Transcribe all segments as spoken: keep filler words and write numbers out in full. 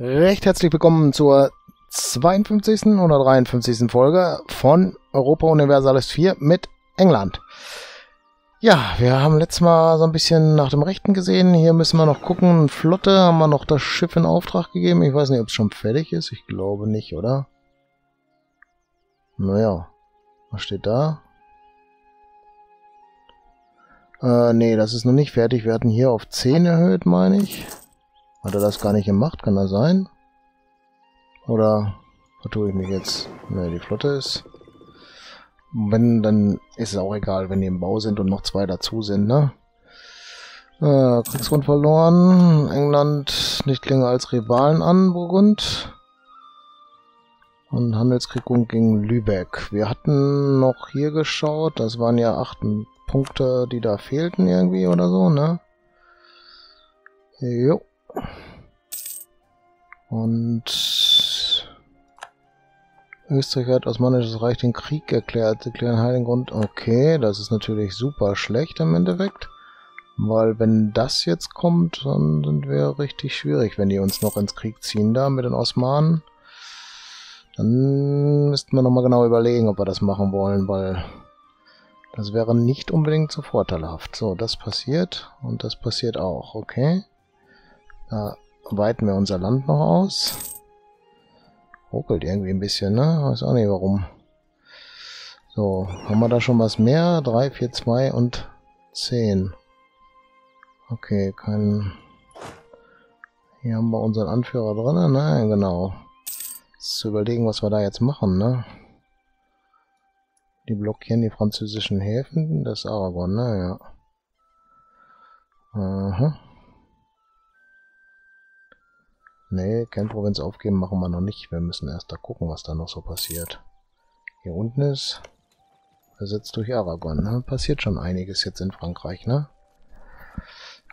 Recht herzlich willkommen zur zweiundfünfzigsten oder dreiundfünfzigsten Folge von Europa Universalis vier mit England. Ja, wir haben letztes Mal so ein bisschen nach dem Rechten gesehen. Hier müssen wir noch gucken. Flotte, haben wir noch das Schiff in Auftrag gegeben. Ich weiß nicht, ob es schon fertig ist. Ich glaube nicht, oder? Naja, was steht da? Äh, nee, das ist noch nicht fertig. Wir hatten hier auf zehn erhöht, meine ich. Hat er das gar nicht gemacht? Kann das sein? Oder vertue ich mich jetzt? Ne, die Flotte ist... Wenn, dann ist es auch egal, wenn die im Bau sind und noch zwei dazu sind, ne? Äh, Kriegsgrund verloren. England nicht länger als Rivalen an, Burgund. Und Handelskrieg gegen Lübeck. Wir hatten noch hier geschaut. Das waren ja acht Punkte, die da fehlten irgendwie oder so, ne? Jo. Und Österreich hat Osmanisches Reich den Krieg erklärt, erklären heiligen Grund. Okay, das ist natürlich super schlecht im Endeffekt, weil wenn das jetzt kommt, dann sind wir richtig schwierig, wenn die uns noch ins Krieg ziehen da mit den Osmanen. Dann müssten wir nochmal genau überlegen, ob wir das machen wollen, weil das wäre nicht unbedingt so vorteilhaft. So, das passiert und das passiert auch, okay. Da weiten wir unser Land noch aus. Ruckelt irgendwie ein bisschen, ne? Weiß auch nicht warum. So, haben wir da schon was mehr? drei, vier, zwei und zehn. Okay, kein... Hier haben wir unseren Anführer drin, ne? Genau. Jetzt zu überlegen, was wir da jetzt machen, ne? Die blockieren die französischen Häfen. Das ist Aragon, ne? Ja. Aha. Nee, Kernprovinz aufgeben machen wir noch nicht. Wir müssen erst da gucken, was da noch so passiert. Hier unten ist ersetzt durch Aragon. Ne? Passiert schon einiges jetzt in Frankreich, ne?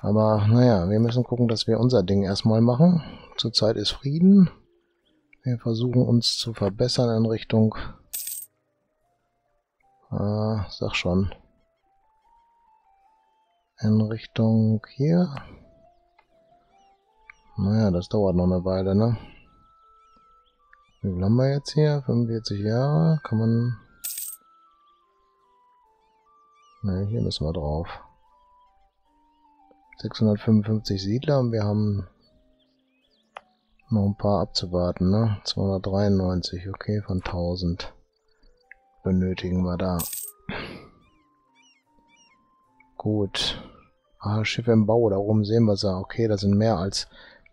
Aber naja, wir müssen gucken, dass wir unser Ding erstmal machen. Zurzeit ist Frieden. Wir versuchen uns zu verbessern in Richtung... Äh, sag schon. In Richtung hier... Naja, das dauert noch eine Weile, ne? Wie viel haben wir jetzt hier? fünfundvierzig Jahre? Kann man... Ne, hier müssen wir drauf. sechshundertfünfundfünfzig Siedler und wir haben noch ein paar abzuwarten, ne? zweihundertdreiundneunzig, okay, von tausend benötigen wir da. Gut. Ah, Schiffe im Bau, da oben sehen wir es ja. Okay, das sind mehr als...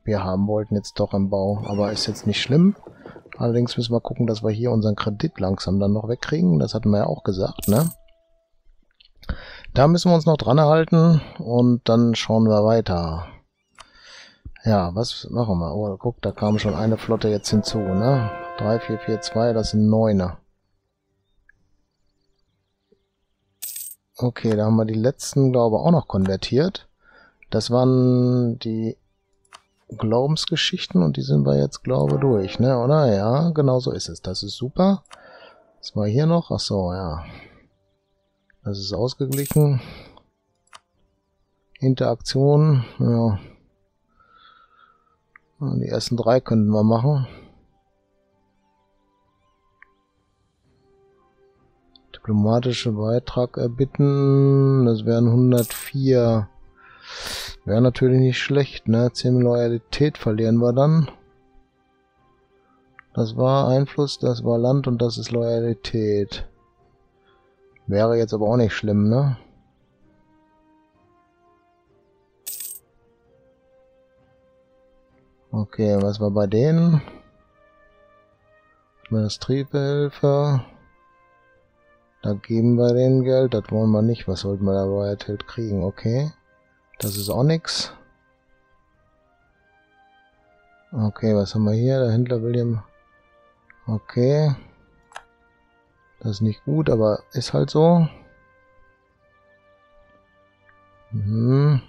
Wir haben wollten jetzt doch im Bau, aber ist jetzt nicht schlimm. Allerdings müssen wir gucken, dass wir hier unseren Kredit langsam dann noch wegkriegen. Das hatten wir ja auch gesagt, ne? Da müssen wir uns noch dran halten und dann schauen wir weiter. Ja, was machen wir? Oh, guck, da kam schon eine Flotte jetzt hinzu, ne? drei, vier, vier, zwei, das sind Neuner. Okay, da haben wir die letzten, glaube ich, auch noch konvertiert. Das waren die... Glaubensgeschichten und die sind wir jetzt, glaube ich, durch, ne, oder? Ja, genau so ist es. Das ist super. Was war hier noch? Ach so, ja. Das ist ausgeglichen. Interaktion, ja. Die ersten drei könnten wir machen. Diplomatische Beitrag erbitten. Das wären hundertvier. Wäre natürlich nicht schlecht, ne? zehn Loyalität verlieren wir dann. Das war Einfluss, das war Land und das ist Loyalität. Wäre jetzt aber auch nicht schlimm, ne? Okay, was war bei denen? Industriehilfe. Da geben wir denen Geld, das wollen wir nicht. Was sollten wir da Loyalität kriegen, okay? Das ist auch nix. Okay, was haben wir hier? Der Händler William. Okay. Das ist nicht gut, aber ist halt so. Mhm.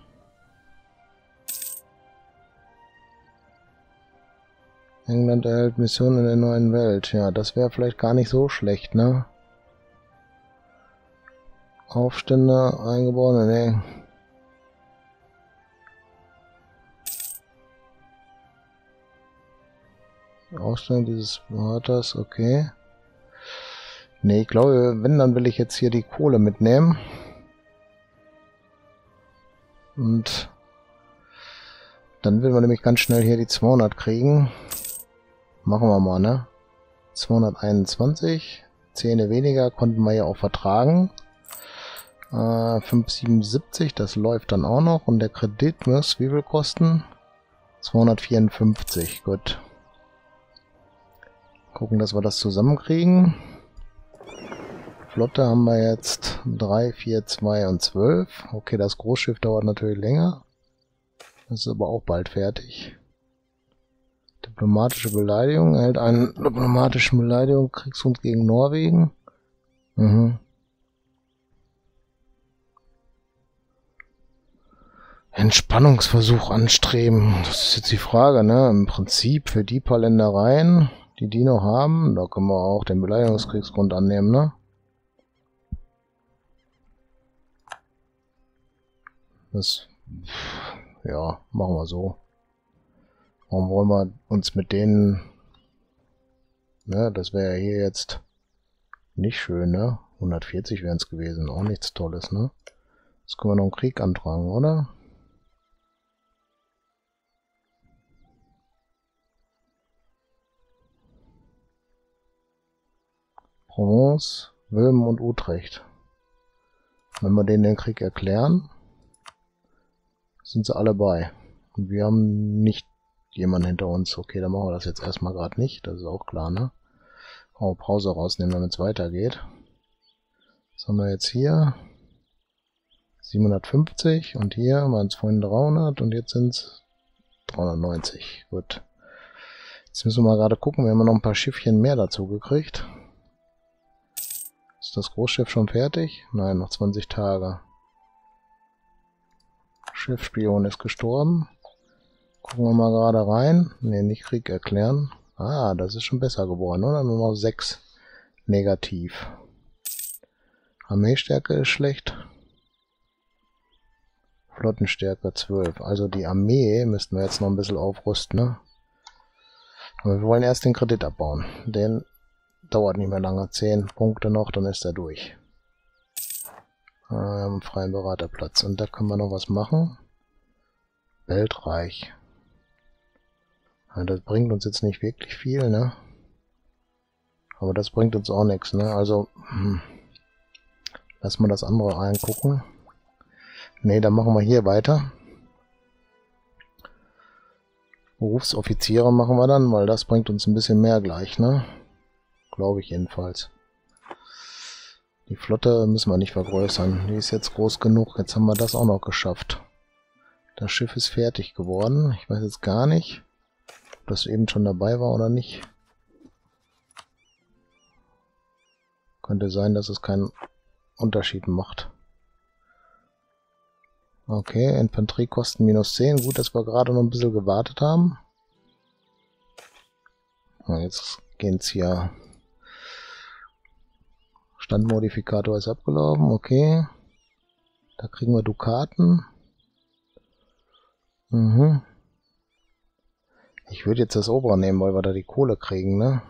England erhält Missionen in der neuen Welt. Ja, das wäre vielleicht gar nicht so schlecht, ne? Aufstände, Eingeborene, ne? Ausstellung dieses Wörters, okay. Ne, ich glaube, wenn, dann will ich jetzt hier die Kohle mitnehmen. Und dann will man nämlich ganz schnell hier die zweihundert kriegen. Machen wir mal, ne? zweihunderteinundzwanzig. Zehn weniger konnten wir ja auch vertragen. Äh, fünfhundertsiebenundsiebzig, das läuft dann auch noch. Und der Kredit muss wie viel kosten? zweihundertvierundfünfzig, gut. Gucken, dass wir das zusammenkriegen. Flotte haben wir jetzt drei, vier, zwei und zwölf. Okay, das Großschiff dauert natürlich länger. Das ist aber auch bald fertig. Diplomatische Beleidigung. Erhält eine diplomatische Beleidigung. Kriegshund gegen Norwegen. Mhm. Entspannungsversuch anstreben. Das ist jetzt die Frage, ne? Im Prinzip für die paar Ländereien, die die noch haben, da können wir auch den Beleidigungskriegsgrund annehmen, ne? Das, ja, machen wir so. Warum wollen wir uns mit denen... Ne, das wäre ja hier jetzt nicht schön, ne? hundertvierzig wären es gewesen, auch nichts Tolles, ne? Jetzt können wir noch einen Krieg antragen, oder? Provence, Böhmen und Utrecht. Wenn wir denen den Krieg erklären, sind sie alle bei. Und wir haben nicht jemanden hinter uns. Okay, dann machen wir das jetzt erstmal gerade nicht. Das ist auch klar, ne? Oh, Pause rausnehmen, damit es weitergeht. Was haben wir jetzt hier? siebenhundertfünfzig und hier waren es vorhin dreihundert und jetzt sind es dreihundertneunzig. Gut. Jetzt müssen wir mal gerade gucken. Wir haben noch ein paar Schiffchen mehr dazu gekriegt. Ist das Großschiff schon fertig? Nein, noch zwanzig Tage. Schiffspion ist gestorben. Gucken wir mal gerade rein. Ne, nicht Krieg erklären. Ah, das ist schon besser geworden, oder? Nur noch sechs negativ. Armeestärke ist schlecht. Flottenstärke zwölf. Also die Armee müssten wir jetzt noch ein bisschen aufrüsten, ne? Aber wir wollen erst den Kredit abbauen. Den dauert nicht mehr lange. zehn Punkte noch, dann ist er durch. Ähm, freien Beraterplatz. Und da können wir noch was machen. Weltreich. Ja, das bringt uns jetzt nicht wirklich viel, ne? Aber das bringt uns auch nichts, ne? Also, hm. Lass mal das andere angucken. Ne, dann machen wir hier weiter. Berufsoffiziere machen wir dann, weil das bringt uns ein bisschen mehr gleich, ne? Glaube ich jedenfalls. Die Flotte müssen wir nicht vergrößern. Die ist jetzt groß genug. Jetzt haben wir das auch noch geschafft. Das Schiff ist fertig geworden. Ich weiß jetzt gar nicht, ob das eben schon dabei war oder nicht. Könnte sein, dass es keinen Unterschied macht. Okay, Infanteriekosten minus zehn. Gut, dass wir gerade noch ein bisschen gewartet haben. Und jetzt gehen es hier... Standmodifikator ist abgelaufen, okay. Da kriegen wir Dukaten. Mhm. Ich würde jetzt das obere nehmen, weil wir da die Kohle kriegen, ne?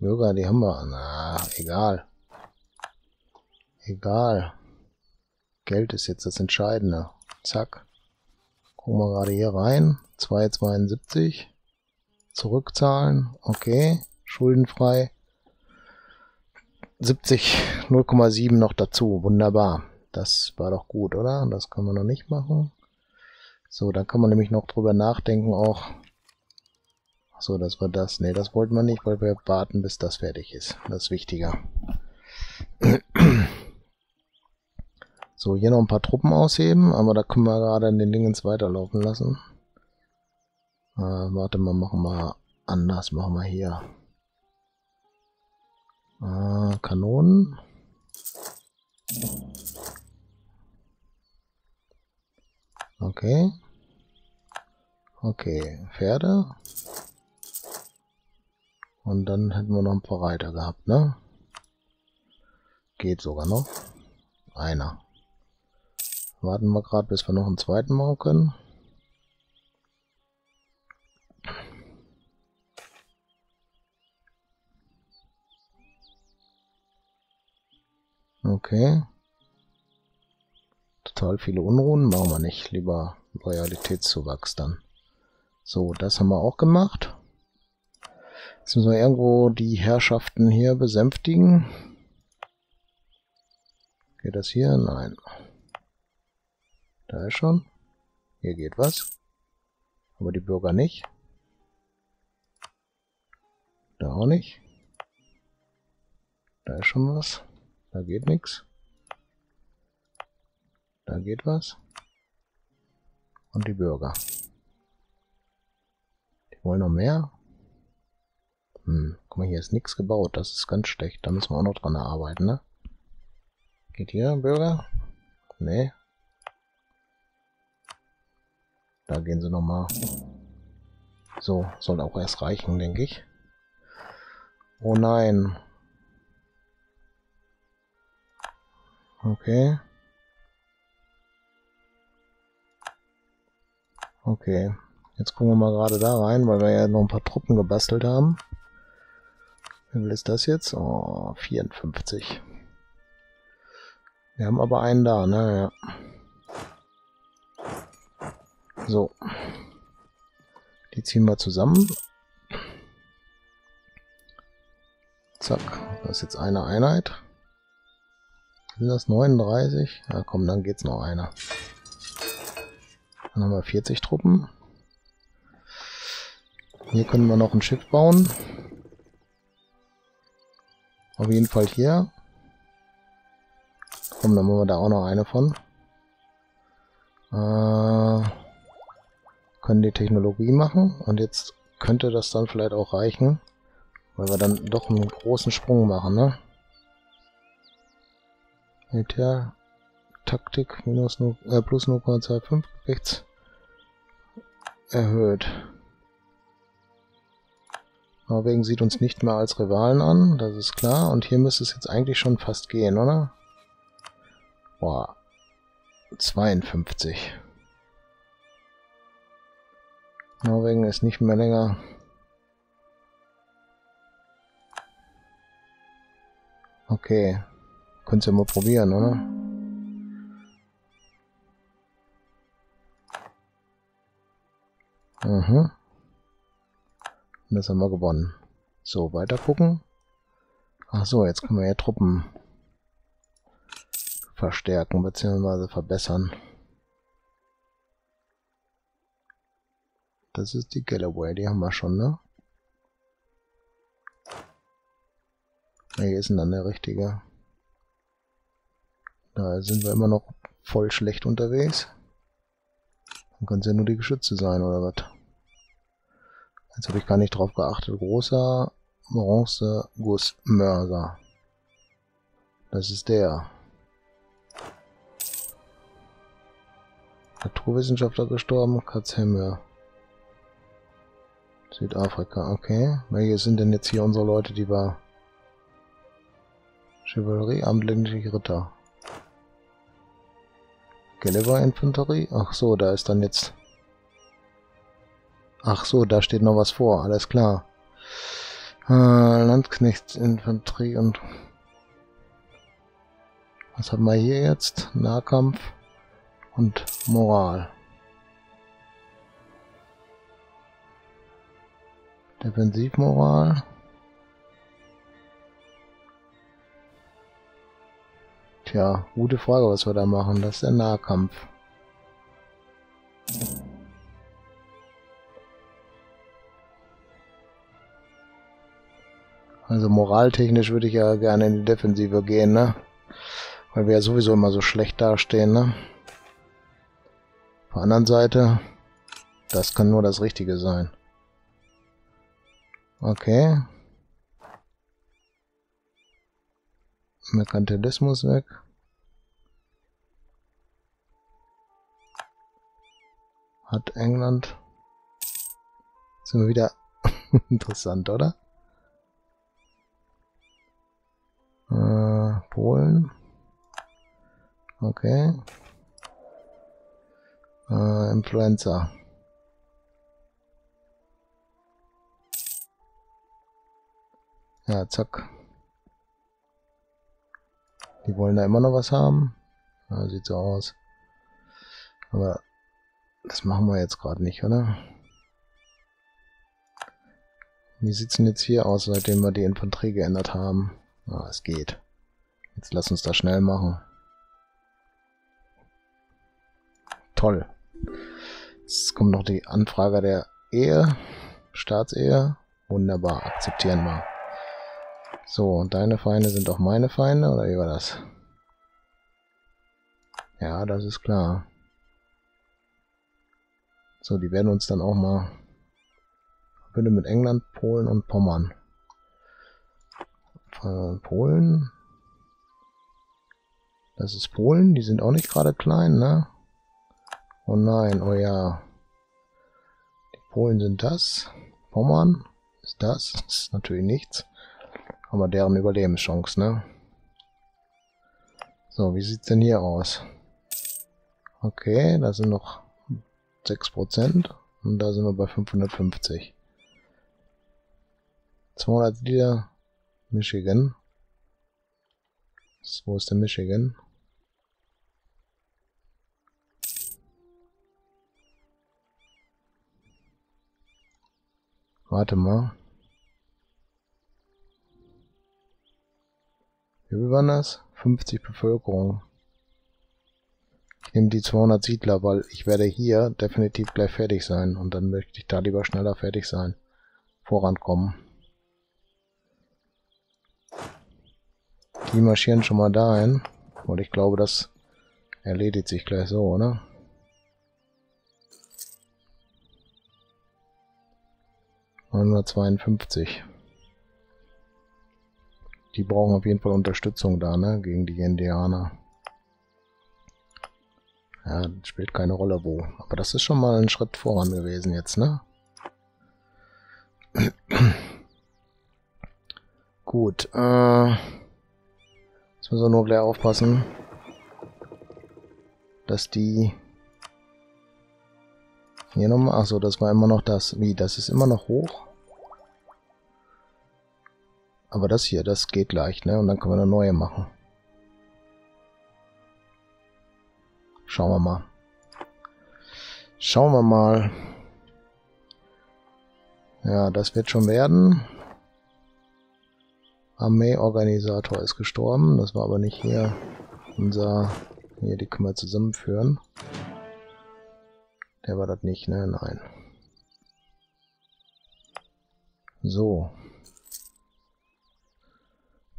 Bürger, die haben wir. Na, egal. Egal. Geld ist jetzt das Entscheidende. Zack. Gucken wir gerade hier rein. zweihundertzweiundsiebzig. Zurückzahlen, okay, schuldenfrei, siebzig, null Komma sieben noch dazu, wunderbar, das war doch gut, oder? Das können wir noch nicht machen. So, dann kann man nämlich noch drüber nachdenken auch, so, das war das, ne, das wollten wir nicht, weil wir warten, bis das fertig ist, das ist wichtiger. So, hier noch ein paar Truppen ausheben, aber da können wir gerade in den Dingens weiterlaufen lassen. Äh, warte mal, machen wir anders, machen wir hier. Äh, Kanonen. Okay. Okay, Pferde. Und dann hätten wir noch ein paar Reiter gehabt, ne? Geht sogar noch. Einer. Warten wir gerade, bis wir noch einen zweiten machen können. Okay. Total viele Unruhen. Machen wir nicht. Lieber Loyalitätszuwachs dann. So, das haben wir auch gemacht. Jetzt müssen wir irgendwo die Herrschaften hier besänftigen. Geht das hier? Nein. Da ist schon. Hier geht was. Aber die Bürger nicht. Da auch nicht. Da ist schon was. Da geht nichts. Da geht was. Und die Bürger. Die wollen noch mehr. Hm, guck mal, hier ist nichts gebaut. Das ist ganz schlecht. Da müssen wir auch noch dran arbeiten, ne? Geht hier, Bürger? Nee. Da gehen sie nochmal. So, soll auch erst reichen, denke ich. Oh nein. Okay. Okay. Jetzt gucken wir mal gerade da rein, weil wir ja noch ein paar Truppen gebastelt haben. Wie viel ist das jetzt? Oh, vierundfünfzig. Wir haben aber einen da, ne? Ja. So. Die ziehen wir zusammen. Zack. Das ist jetzt eine Einheit. Sind das neununddreißig? Na komm, dann geht's noch einer. Dann haben wir vierzig Truppen. Hier können wir noch ein Schiff bauen. Auf jeden Fall hier. Komm, dann machen wir da auch noch eine von. Äh, können die Technologie machen. Und jetzt könnte das dann vielleicht auch reichen. Weil wir dann doch einen großen Sprung machen, ne? Militär Taktik minus no, äh, plus null Komma fünfundzwanzig rechts erhöht. Norwegen sieht uns nicht mehr als Rivalen an, das ist klar. Und hier müsste es jetzt eigentlich schon fast gehen, oder? Boah, zweiundfünfzig. Norwegen ist nicht mehr länger. Okay, könntest du ja mal probieren, oder? Mhm. Und das haben wir gewonnen. So, weiter gucken. Ach so, jetzt können wir ja Truppen verstärken bzw. verbessern. Das ist die Galloway, die haben wir schon, ne? Hier ist denn dann der richtige. Da sind wir immer noch voll schlecht unterwegs. Dann können es ja nur die Geschütze sein, oder was? Jetzt habe ich gar nicht drauf geachtet. Großer Bronze Guss Mörser. Das ist der. Naturwissenschaftler gestorben, Katzhemme. Südafrika, okay. Welche sind denn jetzt hier unsere Leute, die war? Chivalry, abendländische Ritter. Galloway Infanterie. Ach so, da ist dann jetzt... Ach so, da steht noch was vor. Alles klar. Äh, Landsknechtsinfanterie und... Was haben wir hier jetzt? Nahkampf. Und Moral. Defensivmoral. Tja, gute Frage, was wir da machen. Das ist der Nahkampf. Also moraltechnisch würde ich ja gerne in die Defensive gehen, ne? Weil wir ja sowieso immer so schlecht dastehen, ne? Auf der anderen Seite, das kann nur das Richtige sein. Okay. Merkantilismus weg. Hat England. Sind wir wieder interessant, oder? Äh, Polen. Okay. Äh, Influenza. Ja, zack. Die wollen da immer noch was haben. Ja, sieht so aus. Aber das machen wir jetzt gerade nicht, oder? Wie sieht es denn jetzt hier aus, seitdem wir die Infanterie geändert haben? Ah, es geht. Jetzt lass uns das schnell machen. Toll. Jetzt kommt noch die Anfrage der Ehe. Staatsehe. Wunderbar. Akzeptieren wir. So, und deine Feinde sind auch meine Feinde, oder wie war das? Ja, das ist klar. So, die werden uns dann auch mal verbünden mit England, Polen und Pommern. Äh, Polen. Das ist Polen, die sind auch nicht gerade klein, ne? Oh nein, oh ja. Die Polen sind das. Pommern ist das. Das ist natürlich nichts. Aber deren Überlebenschance, ne? So, wie sieht's denn hier aus? Okay, da sind noch sechs Prozent. Und da sind wir bei fünfhundertfünfzig. zweihundert Liter Michigan. Wo ist der Michigan? Warte mal. Wie waren das? fünfzig Bevölkerung. Ich nehme die zweihundert Siedler, weil ich werde hier definitiv gleich fertig sein. Und dann möchte ich da lieber schneller fertig sein. Vorankommen. Die marschieren schon mal dahin. Und ich glaube, das erledigt sich gleich so, oder? neunhundertzweiundfünfzig. Die brauchen auf jeden Fall Unterstützung da, ne? Gegen die Indianer. Ja, spielt keine Rolle wo. Aber das ist schon mal ein Schritt voran gewesen jetzt, ne? Gut, äh... jetzt müssen wir nur gleich aufpassen, dass die... Hier nochmal... Achso, das war immer noch das... Wie, das ist immer noch hoch? Aber das hier, das geht leicht, ne? Und dann können wir eine neue machen. Schauen wir mal. Schauen wir mal. Ja, das wird schon werden. Armeeorganisator ist gestorben. Das war aber nicht hier unser... Hier, die können wir zusammenführen. Der war das nicht, ne? Nein. So.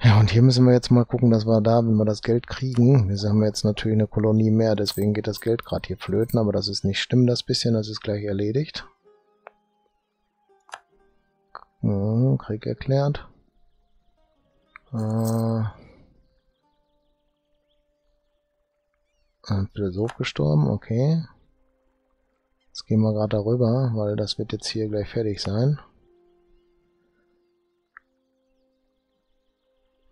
Ja, und hier müssen wir jetzt mal gucken, dass wir da, wenn wir das Geld kriegen, wir haben jetzt natürlich eine Kolonie mehr, deswegen geht das Geld gerade hier flöten, aber das ist nicht schlimm, das bisschen, das ist gleich erledigt. Hm, Krieg erklärt. Äh, Philosoph gestorben, okay. Jetzt gehen wir gerade darüber, weil das wird jetzt hier gleich fertig sein.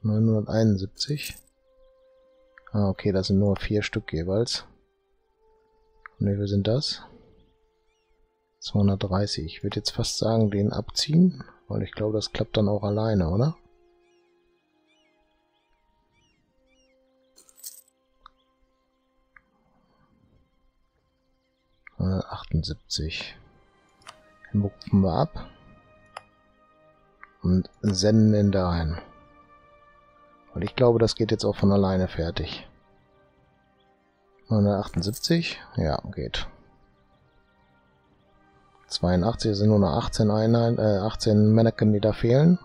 neunhunderteinundsiebzig. Ah, okay, das sind nur vier Stück jeweils. Und wie viel sind das? zweihundertdreißig. Ich würde jetzt fast sagen, den abziehen, weil ich glaube, das klappt dann auch alleine, oder? hundertachtundsiebzig. Den rufen wir ab. Und senden ihn dahin. Und ich glaube, das geht jetzt auch von alleine fertig. neunhundertachtundsiebzig? Ja, geht. zweiundachtzig, sind nur noch achtzehn Einheiten, äh, achtzehn Mannequin, die da fehlen.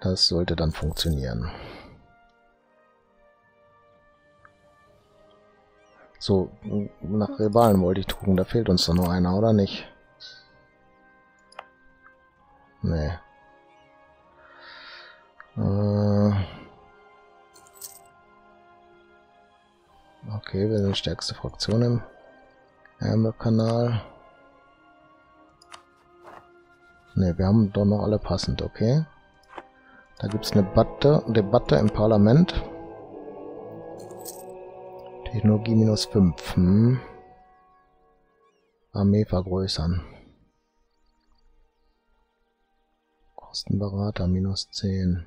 Das sollte dann funktionieren. So, nach Rivalen wollte ich gucken, da fehlt uns doch nur einer, oder nicht? Nee. Äh okay, wir sind die stärkste Fraktion im Ärmelkanal. Ne, wir haben doch noch alle passend, okay. Da gibt es eine Debatte, Debatte im Parlament. Technologie minus fünf. Hm. Armee vergrößern. Kostenberater minus zehn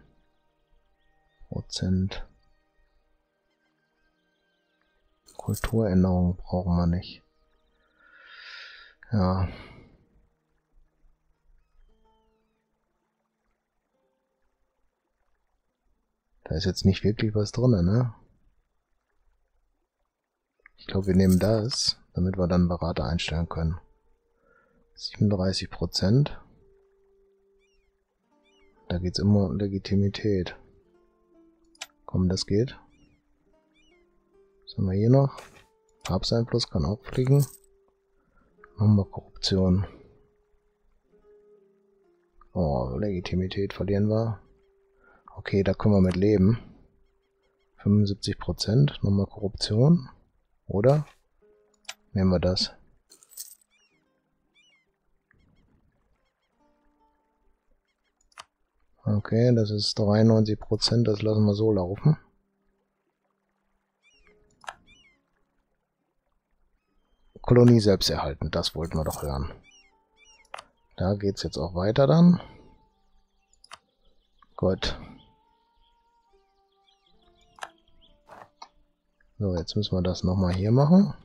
Prozent. Kulturänderung brauchen wir nicht. Ja. Da ist jetzt nicht wirklich was drin, ne? Ich glaube, wir nehmen das, damit wir dann Berater einstellen können. siebenunddreißig Prozent. Da geht es immer um Legitimität. Komm, das geht. Was haben wir hier noch? Papsteinfluss kann auch fliegen. Machen wir Korruption. Oh, Legitimität verlieren wir. Okay, da können wir mit leben. fünfundsiebzig Prozent. Nochmal Korruption. Oder? Nehmen wir das. Okay, das ist dreiundneunzig Prozent. Das lassen wir so laufen. Kolonie selbst erhalten. Das wollten wir doch hören. Da geht es jetzt auch weiter dann. Gut. So, jetzt müssen wir das nochmal hier machen.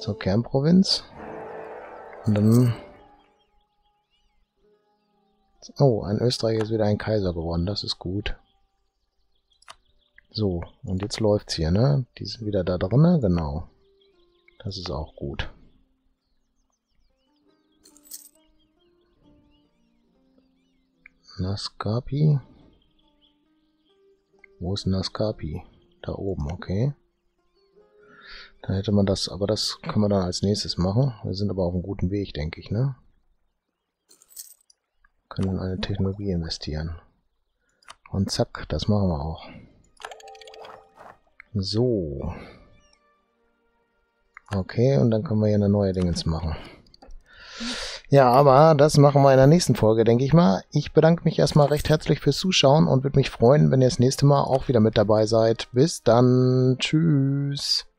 Zur Kernprovinz. Und dann... Oh, in Österreich ist wieder ein Kaiser geworden. Das ist gut. So, und jetzt läuft's hier, ne? Die sind wieder da drin, genau. Das ist auch gut. Nascapi. Wo ist Nascapi? Da oben, okay. Dann hätte man das, aber das kann man dann als nächstes machen. Wir sind aber auf einem guten Weg, denke ich, ne? Können in eine Technologie investieren. Und zack, das machen wir auch. So. Okay, und dann können wir hier eine neue Dingens machen. Ja, aber das machen wir in der nächsten Folge, denke ich mal. Ich bedanke mich erstmal recht herzlich fürs Zuschauen und würde mich freuen, wenn ihr das nächste Mal auch wieder mit dabei seid. Bis dann. Tschüss.